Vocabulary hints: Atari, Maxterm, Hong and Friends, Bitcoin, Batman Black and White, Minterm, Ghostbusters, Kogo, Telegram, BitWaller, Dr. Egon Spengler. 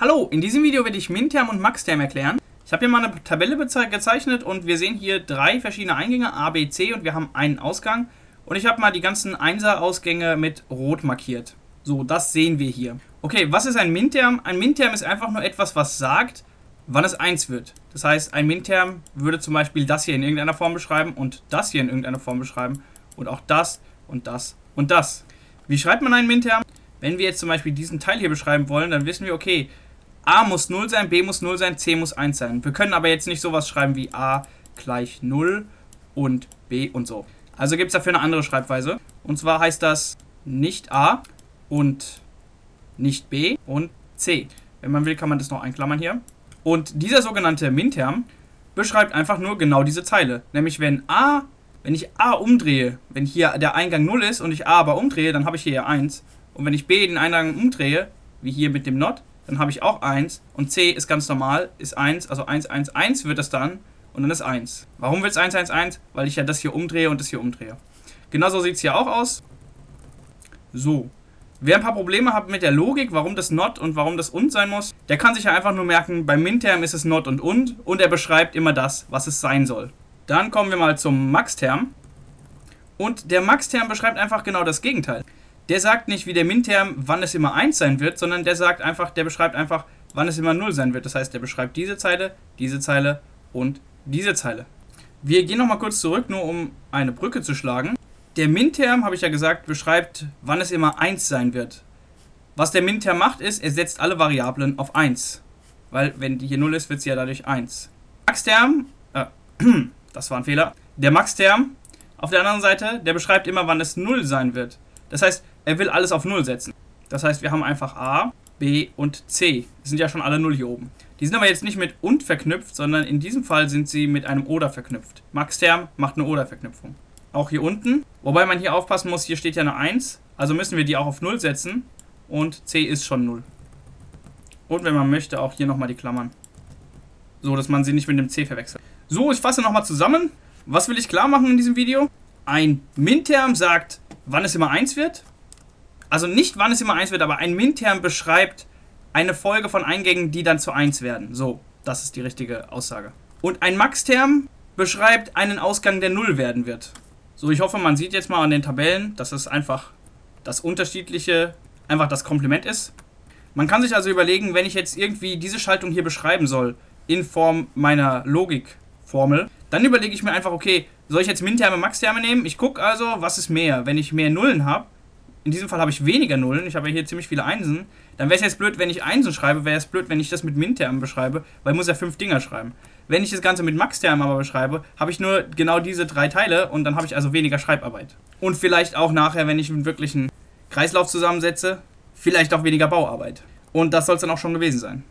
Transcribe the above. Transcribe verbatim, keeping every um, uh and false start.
Hallo, in diesem Video werde ich Minterm und Maxterm erklären. Ich habe hier mal eine Tabelle gezeichnet und wir sehen hier drei verschiedene Eingänge, A, B, C, und wir haben einen Ausgang. Und ich habe mal die ganzen Einser-Ausgänge mit Rot markiert. So, das sehen wir hier. Okay, was ist ein Minterm? Ein Minterm ist einfach nur etwas, was sagt, wann es eins wird. Das heißt, ein Minterm würde zum Beispiel das hier in irgendeiner Form beschreiben und das hier in irgendeiner Form beschreiben und auch das und das und das. Wie schreibt man einen Minterm? Wenn wir jetzt zum Beispiel diesen Teil hier beschreiben wollen, dann wissen wir, okay, A muss null sein, B muss null sein, C muss eins sein. Wir können aber jetzt nicht sowas schreiben wie A gleich null und B und so. Also gibt es dafür eine andere Schreibweise. Und zwar heißt das nicht A und nicht B und C. Wenn man will, kann man das noch einklammern hier. Und dieser sogenannte Minterm beschreibt einfach nur genau diese Zeile. Nämlich wenn A, wenn ich A umdrehe, wenn hier der Eingang null ist und ich A aber umdrehe, dann habe ich hier eins. Und wenn ich B den Eingang umdrehe, wie hier mit dem Not, dann habe ich auch eins und C ist ganz normal, ist eins, also eins, eins, eins wird das dann und dann ist eins. Warum wird es eins, eins, eins? Weil ich ja das hier umdrehe und das hier umdrehe. Genauso sieht es hier auch aus. So, wer ein paar Probleme hat mit der Logik, warum das Not und warum das Und sein muss, der kann sich ja einfach nur merken, beim Minterm ist es Not und Und und er beschreibt immer das, was es sein soll. Dann kommen wir mal zum Maxterm und der Maxterm beschreibt einfach genau das Gegenteil. Der sagt nicht wie der Minterm, wann es immer eins sein wird, sondern der sagt einfach, der beschreibt einfach, wann es immer null sein wird. Das heißt, der beschreibt diese Zeile, diese Zeile und diese Zeile. Wir gehen nochmal kurz zurück, nur um eine Brücke zu schlagen. Der Minterm, habe ich ja gesagt, beschreibt, wann es immer eins sein wird. Was der Minterm macht, ist, er setzt alle Variablen auf eins. Weil, wenn die hier null ist, wird sie ja dadurch eins. Maxterm, äh, das war ein Fehler. Der Maxterm, auf der anderen Seite, der beschreibt immer, wann es null sein wird. Das heißt, er will alles auf null setzen. Das heißt, wir haben einfach A, B und C. Das sind ja schon alle null hier oben. Die sind aber jetzt nicht mit und verknüpft, sondern in diesem Fall sind sie mit einem Oder verknüpft. Maxterm macht eine Oder-Verknüpfung. Auch hier unten. Wobei man hier aufpassen muss, hier steht ja eine eins. Also müssen wir die auch auf null setzen. Und C ist schon null. Und wenn man möchte, auch hier nochmal die Klammern. So, dass man sie nicht mit dem C verwechselt. So, ich fasse nochmal zusammen. Was will ich klar machen in diesem Video? Ein Minterm sagt, wann es immer eins wird. Also nicht, wann es immer eins wird, aber ein Minterm beschreibt eine Folge von Eingängen, die dann zu eins werden. So, das ist die richtige Aussage. Und ein Maxterm beschreibt einen Ausgang, der null werden wird. So, ich hoffe, man sieht jetzt mal an den Tabellen, dass es einfach das Unterschiedliche, einfach das Komplement ist. Man kann sich also überlegen, wenn ich jetzt irgendwie diese Schaltung hier beschreiben soll, in Form meiner Logikformel, dann überlege ich mir einfach, okay, soll ich jetzt Minterme, Maxterme nehmen? Ich gucke also, was ist mehr? Wenn ich mehr Nullen habe, in diesem Fall habe ich weniger Nullen, ich habe ja hier ziemlich viele Einsen, dann wäre es jetzt blöd, wenn ich Einsen schreibe, wäre es blöd, wenn ich das mit Minterm beschreibe, weil ich muss ja fünf Dinger schreiben. Wenn ich das Ganze mit Maxterm aber beschreibe, habe ich nur genau diese drei Teile und dann habe ich also weniger Schreibarbeit. Und vielleicht auch nachher, wenn ich wirklich einen Kreislauf zusammensetze, vielleicht auch weniger Bauarbeit. Und das soll es dann auch schon gewesen sein.